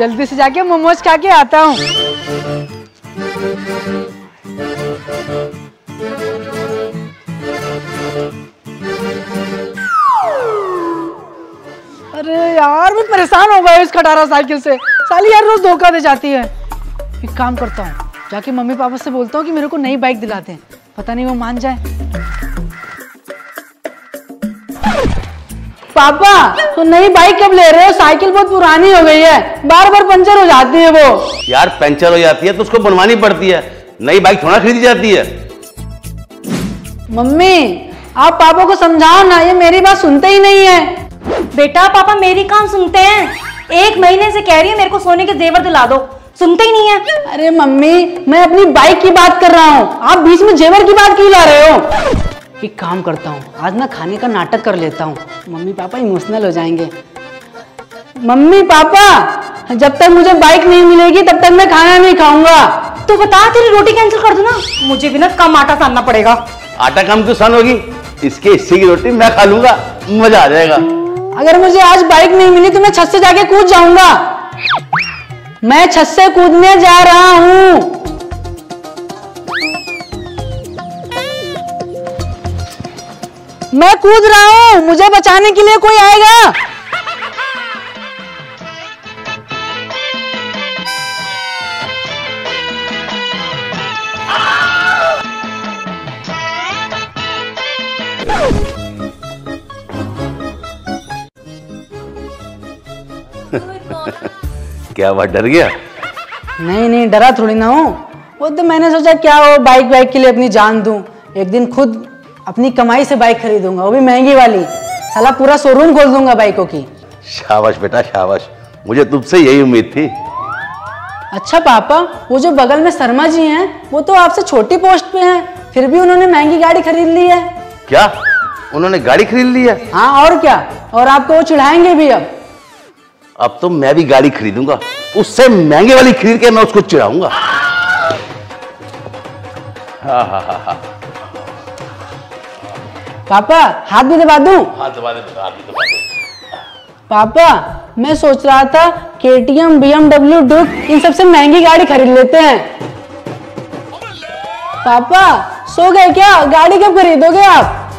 जल्दी से जाके मोमोज खा के आता हूँ। अरे यार मैं परेशान हो गया इस खटारा साइकिल से। साली यार रोज धोखा दे जाती है। एक काम करता हूँ, जाके मम्मी पापा से बोलता हूँ कि मेरे को नई बाइक दिलाते हैं, पता नहीं वो मान जाए। पापा तो नई बाइक कब ले रहे हो? साइकिल बहुत पुरानी हो गई है, बार बार पंचर हो जाती है वो। यार पंचर हो जाती है तो उसको बनवानी पड़ती है, नई बाइक थोड़ा खरीदी जाती है। मम्मी आप पापा को समझाओ ना, ये मेरी बात सुनते ही नहीं है। बेटा पापा मेरी काम सुनते हैं, एक महीने से कह रही है मेरे को सोने के जेवर दिला दो, सुनते ही नहीं है। अरे मम्मी मैं अपनी बाइक की बात कर रहा हूँ, आप बीच में जेवर की बात क्यों ला रहे हो? एक काम करता हूँ, आज ना खाने का नाटक कर लेता हूँ, मम्मी पापा इमोशनल हो जाएंगे। मम्मी पापा जब तक मुझे बाइक नहीं मिलेगी तब तक मैं खाना नहीं खाऊंगा। तो बता तेरी रोटी कैंसिल कर दो ना, मुझे भी ना कम आटा सानना पड़ेगा। आटा कम क्यों सान होगी, इसके हिस्से की रोटी मैं खा लूंगा, मजा आ जाएगा। अगर मुझे आज बाइक नहीं मिली तो मैं छत से जाके कूद जाऊंगा। मैं छत से कूदने जा रहा हूँ। मैं कूद रहा हूँ, मुझे बचाने के लिए कोई आएगा? क्या बात, डर गया? नहीं नहीं डरा थोड़ी ना हूँ, वो तो मैंने सोचा क्या हो बाइक बाइक के लिए अपनी जान दूं, एक दिन खुद अपनी कमाई से बाइक खरीदूंगा, वो भी महंगी वाली। साला पूरा शोरूम खोल दूंगा बाइकों की। शाबाश बेटा शाबाश, मुझे तुमसे यही उम्मीद थी। अच्छा पापा वो जो बगल में शर्मा जी हैं वो तो आपसे छोटी पोस्ट पे हैं, फिर भी उन्होंने महंगी गाड़ी खरीद ली है। क्या उन्होंने गाड़ी खरीद ली है? हाँ और क्या, और आपको वो चिढ़ाएंगे भी। अब तो मैं भी गाड़ी खरीदूंगा, उससे महंगे वाली खरीद के मैं उसको चिढ़ाऊंगा। पापा हाथ भी दबा दूं? हाथ दबा दे, हाथ भी दबा दे। पापा मैं सोच रहा था KTM, BMW, Duke इन सबसे महंगी गाड़ी खरीद लेते हैं। पापा सो गए क्या? गाड़ी कब खरीदोगे आप?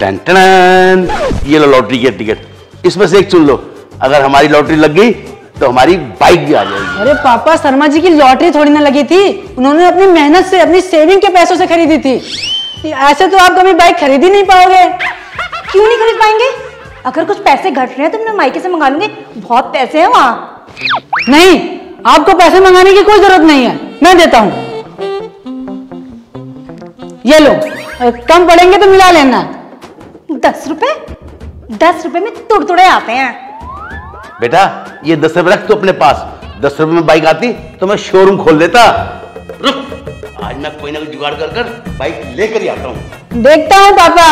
टन टन, ये लो लॉटरी के टिकट, इसमें से एक चुन लो, अगर हमारी लॉटरी लग गई तो हमारी बाइक भी आ जाएगी। अरे पापा शर्मा जी की लॉटरी थोड़ी ना लगी थी, उन्होंने अपनी मेहनत से अपनी सेविंग के पैसों से खरीदी थी। ऐसे तो आप कभी बाइक खरीद ही नहीं पाओगे। क्यों नहीं खरीद पाएंगे? अगर कुछ पैसे घट रहे हैं तो मैं मायके से मंगा लूंगी, बहुत पैसे है वहाँ। नहीं आपको पैसे मंगाने की कोई जरूरत नहीं है, मैं देता हूँ, ये लो, कम पड़ेंगे तो मिला लेना। 10 रुपए? 10 रुपए में तुड़तुड़े आते हैं। बेटा ये 10 रुपए रख तू अपने पास, 10 रुपए में बाइक आती तो मैं शोरूम खोल देता। रुक आज मैं कोई ना कोई जुगाड़ कर बाइक लेकर ही आता हूँ। देखता हूँ पापा।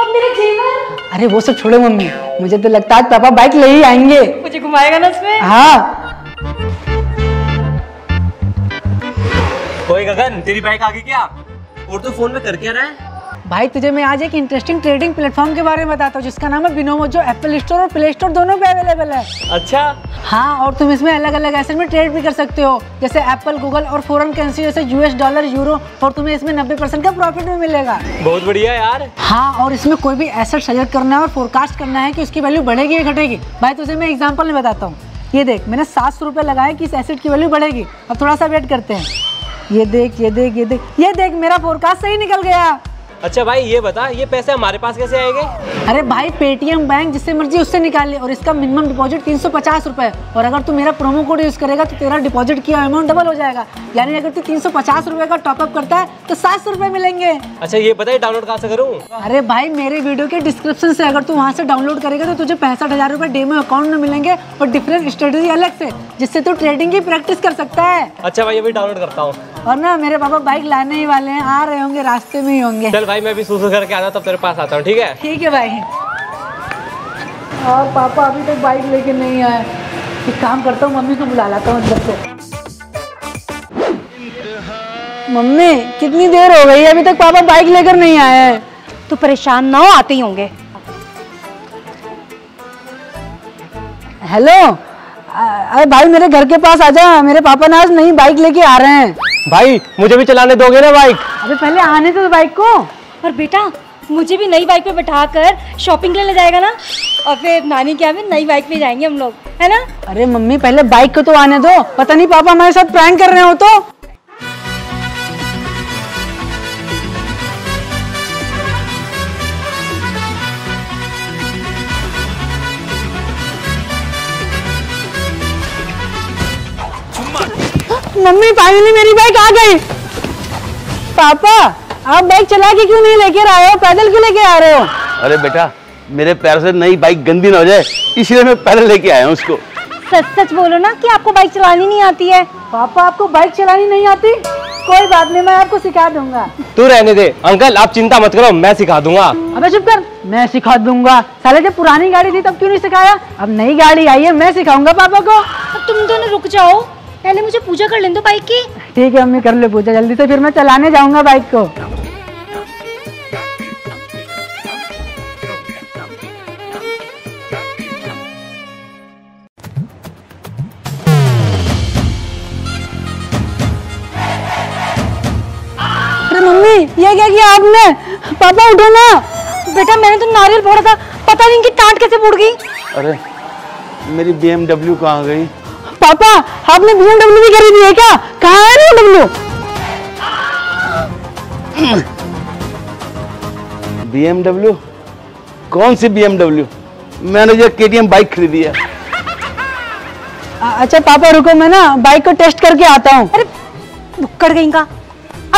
अब मेरे जेवर? अरे वो सब छोड़ो मम्मी, मुझे तो लगता है पापा बाइक ले ही आएंगे। मुझे घुमाएगा ना उसमें? हाँ। ओए गगन तेरी बाइक आ गई क्या? और तो फोन में कर क्या रहा है? भाई तुझे मैं आज एक इंटरेस्टिंग ट्रेडिंग प्लेटफॉर्म के बारे में बताता हूँ जिसका नाम है बिनोमो, जो एप्पल स्टोर और प्ले स्टोर दोनों पे अवेलेबल है। अच्छा। हाँ और तुम इसमें अलग अलग एसेट में ट्रेड भी कर सकते हो, जैसे एप्पल, गूगल और फॉरेन करेंसी जैसे US डॉलर, यूरो, और तुम्हें इसमें 90% का प्रॉफिट भी मिलेगा। बहुत बढ़िया यार। हाँ और इसमें कोई भी एसेट सजेस्ट करना है और फोरकास्ट करना है कि उसकी वैल्यू बढ़ेगी या घटेगी। भाई तुझे मैं एग्जाम्पल में बताता हूँ, ये देख मैंने 700 रुपये लगाए कि इस एसेट की वैल्यू बढ़ेगी। अब थोड़ा सा वेट करते हैं, ये देख ये देख ये देख ये देख, मेरा फोरकास्ट सही निकल गया। अच्छा भाई ये बता ये पैसे हमारे पास कैसे आएंगे? अरे भाई पेटीएम बैंक जिससे मर्जी उससे निकाल ले, और इसका मिनिमम डिपॉजिट 350 रुपए, और अगर तू मेरा प्रोमो कोड यूज करेगा तो तेरा डिपॉजिट किया अमाउंट डबल हो जाएगा, यानी अगर तू 350 रुपए का टॉपअप करता है तो 700 रुपए मिलेंगे। अच्छा ये बताइए डाउनलोड कहाँ से करूँ? अरे भाई मेरे वीडियो के डिस्क्रिप्शन से अगर तू वहाँ से डाउनलोड करेगा तो तुझे 65,000 रुपए डेमो अकाउंट में मिलेंगे, और डिफरेंट स्ट्रेटेजी अलग से, जिससे तू ट्रेडिंग की प्रैक्टिस कर सकता है। अच्छा भाई अभी डाउनलोड करता हूँ। और ना मेरे पापा बाइक लाने ही वाले हैं, आ रहे होंगे, रास्ते में ही होंगे। चल भाई मैं भी सुसु करके आना, तब तेरे पास आता हूँ। ठीक है ठीक है भाई। और पापा अभी तक बाइक लेके नहीं आए, एक काम करता हूँ मम्मी को बुला लाता हूँ अंदर से। मम्मी कितनी देर हो गई है, अभी तक पापा बाइक लेकर नहीं आए हैं। तो परेशान ना हो, आते ही होंगे। हेलो, अरे भाई मेरे घर के पास आजा, मेरे पापा ना आज नई बाइक लेके आ रहे हैं। भाई मुझे भी चलाने दोगे ना बाइक? अरे पहले आने दो बाइक को। और बेटा मुझे भी नई बाइक पे बैठा कर शॉपिंग ले जाएगा ना, और फिर नानी के यहाँ भी नई बाइक पे जाएंगे हम लोग, है ना? अरे मम्मी पहले बाइक को तो आने दो, पता नहीं पापा हमारे साथ प्रैंक कर रहे हो। तो मम्मी फाइनली मेरी बाइक आ गई। पापा आप बाइक चला के क्यों नहीं लेकर आए हो, पैदल क्यों लेके आ रहे हो? अरे बेटा मेरे पैर से नई बाइक गंदी ना हो जाए इसलिए मैं पैदल लेके आया हूँ उसको। सच सच बोलो ना कि आपको बाइक चलानी नहीं आती है। पापा आपको बाइक चलानी नहीं आती? कोई बात नहीं, मैं आपको सिखा दूंगा। तू रहने दे अंकल, आप चिंता मत करो, मैं सिखा दूंगा। अबे चुप कर, मैं सिखा दूंगा। साले जब पुरानी गाड़ी थी तब क्यों नहीं सिखाया? अब नई गाड़ी आई है, मैं सिखाऊंगा पापा को। तुम दोनों रुक जाओ, पहले मुझे पूजा कर ले दो बाइक की। ठीक है अम्मी, कर ले पूजा जल्दी से, फिर मैं चलाने जाऊंगा बाइक को। अरे मम्मी ये क्या किया आपने? पापा उठो ना। बेटा मैंने तो नारियल फोड़ा था, पता नहीं इनकी टांट कैसे फूट गई। अरे मेरी BMW कहाँ गई? पापा आपने BMW भी खरीदी है क्या? कहाँ है BMW? कौन सी BMW? मैंने ये KTM बाइक खरीदी है। अच्छा पापा रुको, मैं ना बाइक को टेस्ट करके आता हूँ। अरे बुक्कड़ गई का,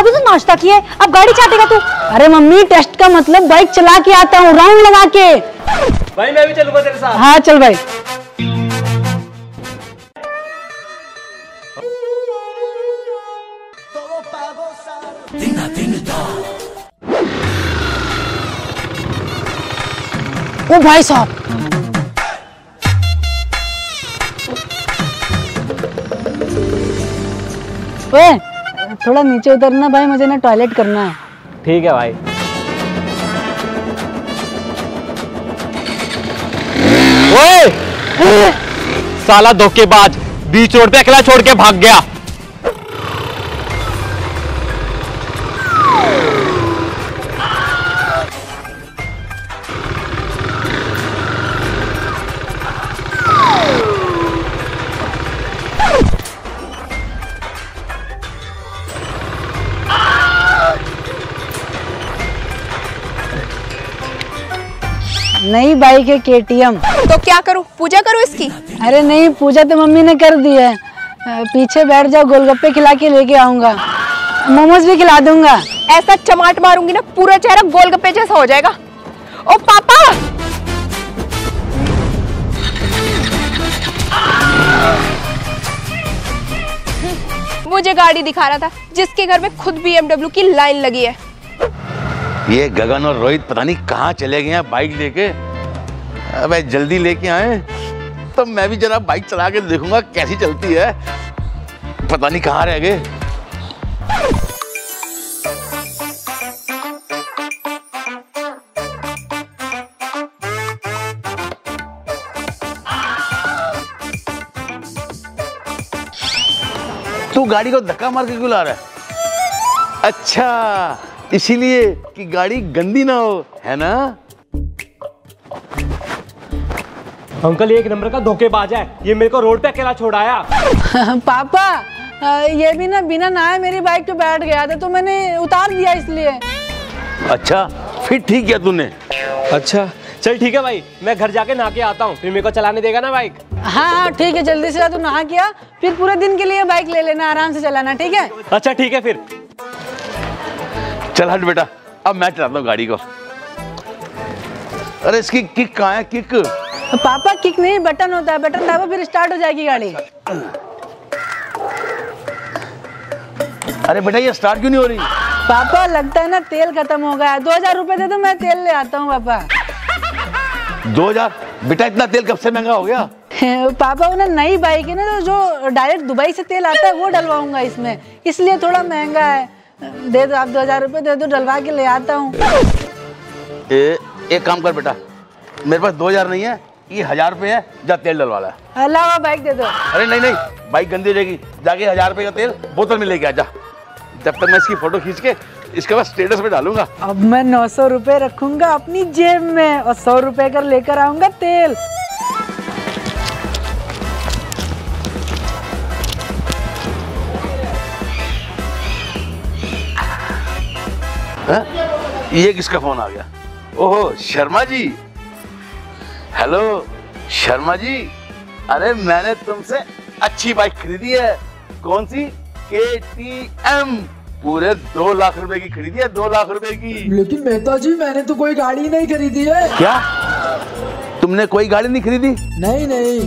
अभी तो नाश्ता किया है, अब गाड़ी चाटेगा तू? अरे मम्मी टेस्ट का मतलब बाइक चला के आता हूँ, राउंड लगा के। भाई मैं भी चलूंगा तेरे साथ। हाँ चल भाई। ओ भाई साहब थोड़ा नीचे उतरना भाई, मुझे ना टॉयलेट करना है। ठीक है भाई। ओए साला धोखेबाज बीच रोड पे अकेला छोड़ के भाग गया। नई बाइक है KTM। तो क्या करूँ, पूजा करूँ इसकी? अरे नहीं, पूजा तो मम्मी ने कर दी है। पीछे बैठ जाओ, गोलगप्पे खिला के लेके आऊंगा, मोमोज भी खिला दूंगा। ऐसा चमाट मारूंगी ना पूरा चेहरा गोलगप्पे जैसा हो जाएगा। ओ पापा मुझे गाड़ी दिखा रहा था जिसके घर में खुद BMW की लाइन लगी है। ये गगन और रोहित पता नहीं कहाँ चले गए हैं बाइक लेके। अबे जल्दी लेके आए तो मैं भी जरा बाइक चला के देखूंगा कैसी चलती है। पता नहीं कहाँ रह गए। तू गाड़ी को धक्का मार के क्यों ला रहा है? अच्छा इसीलिए कि गाड़ी गंदी ना हो, है ना? अंकल एक नंबर का धोखेबाज है, ये मेरे को रोड पे अकेला छोड़ाया। पापा ये भी ना बिना नहाए मेरी बाइक पे बैठ गया था तो मैंने उतार दिया इसलिए। अच्छा फिर ठीक है तूने। अच्छा चल ठीक है भाई, मैं घर जाके नहा के आता हूँ, फिर मेरे को चलाने देगा ना बाइक? हाँ ठीक है, जल्दी से तू नहा के आ, फिर पूरे दिन के लिए बाइक ले लेना, आराम से चलाना, ठीक है? अच्छा ठीक है फिर। चल हट बेटा, अब मैं चलाता हूँ गाड़ी को। अरे इसकी किक कहाँ है? किक? पापा किक नहीं, बटन होता है, बटन दबाओ फिर स्टार्ट हो जाएगी गाड़ी। अरे बेटा ये स्टार्ट क्यों नहीं हो रही? पापा लगता है ना तेल खत्म हो गया। 2000 रुपए दे दो, मैं तेल ले आता हूँ। पापा 2000? बेटा इतना तेल कब से महंगा हो गया? पापा वो ना नई बाइक है ना, तो जो डायरेक्ट दुबई से तेल आता है वो डलवाऊंगा इसमें, इसलिए थोड़ा महंगा है। दे दो आप 2000 रुपए दे दो, डलवा के ले आता हूँ। एक काम कर बेटा, मेरे पास 2000 नहीं है, ये 1000 रुपये है, जा तेल डलवा ला। अलावा बाइक दे दो। अरे नहीं नहीं, बाइक गंदी रहेगी, जाके 1000 रुपये का तेल बोतल में लेके आ जा। जब तक मैं इसकी फोटो खींच के इसका स्टेटस पे डालूंगा। अब मैं 900 रुपये रखूंगा अपनी जेब में और 100 रुपये का लेकर आऊंगा तेल। हा? ये किसका फोन आ गया? ओह शर्मा जी, हेलो शर्मा जी, अरे मैंने तुमसे अच्छी बाइक खरीदी है। कौन सी? KTM, पूरे 2 लाख रुपए की खरीदी है, 2 लाख रुपए की। लेकिन मेहता जी मैंने तो कोई गाड़ी नहीं खरीदी है। क्या तुमने कोई गाड़ी नहीं खरीदी? नहीं नहीं।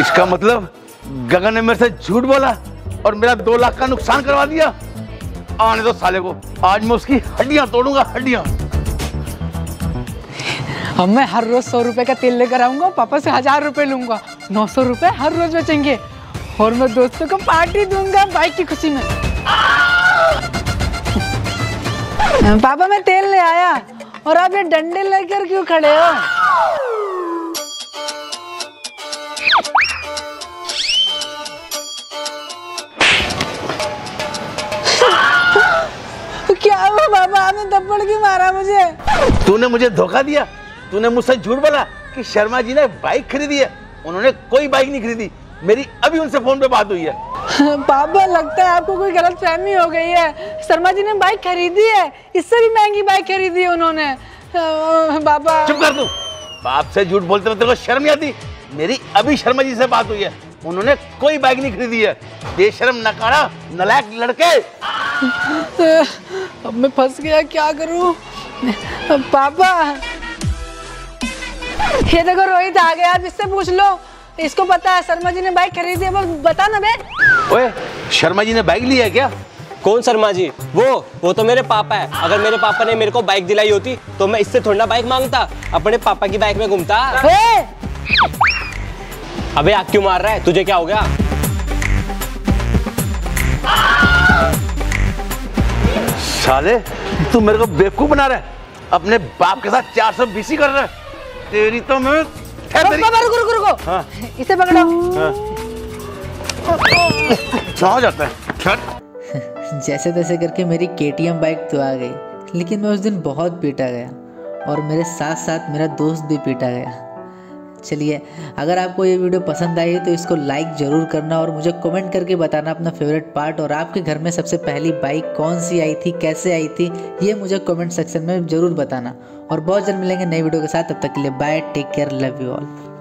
इसका मतलब गगन ने मेरे से झूठ बोला और मेरा 2 लाख का नुकसान करवा दिया। आने दो साले को, आज मैं उसकी हड्डियां तोड़ूंगा, हड्डियां। अब मैं हर रोज 100 रुपए का तेल लेकर आऊंगा, पापा से 1000 रुपए लूंगा, 900 रुपए हर रोज बचेंगे और मैं दोस्तों को पार्टी दूंगा बाइक की खुशी में। पापा मैं तेल ले आया और आप ये डंडे लेकर क्यों खड़े हो? क्या हुआ बाबा, आपने थप्पड़ क्यों मारा मुझे? तूने मुझे धोखा दिया, तूने मुझसे झूठ बोला कि शर्मा जी ने बाइक खरीदी है। उन्होंने कोई बाइक नहीं खरीदी, मेरी अभी उनसे फोन पे बात हुई है। बाबा लगता है आपको कोई गलतफहमी हो गई है, शर्मा जी ने बाइक खरीदी है, इससे भी महंगी बाइक खरीदी है उन्होंने। बाबा चुप कर दो, बाप से झूठ बोलते हुए तेरे को शर्म नहीं आती? मेरी अभी शर्मा जी से बात हुई है, उन्होंने कोई बाइक नहीं खरीदी है। बेशर्म नकारा नालायक लड़के। अब मैं फंस गया, क्या करूं? पापा ये देखो रोहित आ गया, आप इससे पूछ लो, इसको पता है शर्मा जी ने बाइक खरीदी है। बता ना बे। ओए शर्मा जी ने बाइक ली है क्या? कौन शर्मा जी? वो तो मेरे पापा है। अगर मेरे पापा ने मेरे को बाइक दिलाई होती तो मैं इससे थोड़ा बाइक मांगता, अपने पापा की बाइक में घूमता। अबे आग क्यों मार रहा है? तुझे क्या हो गया? साले तू मेरे को बेवकूफ बना रहा है, अपने बाप के साथ 420 कर रहा है। तेरी तो मैं रुको रुको रुको, हाँ। इसे पकड़ो। हाँ। जाता है। जैसे तैसे करके मेरी KTM बाइक तो आ गई, लेकिन मैं उस दिन बहुत पीटा गया और मेरे साथ साथ मेरा दोस्त भी पीटा गया। चलिए, अगर आपको ये वीडियो पसंद आई है तो इसको लाइक ज़रूर करना और मुझे कमेंट करके बताना अपना फेवरेट पार्ट, और आपके घर में सबसे पहली बाइक कौन सी आई थी, कैसे आई थी, ये मुझे कमेंट सेक्शन में ज़रूर बताना। और बहुत जल्द मिलेंगे नई वीडियो के साथ, तब तक के लिए bye, take care, love you all.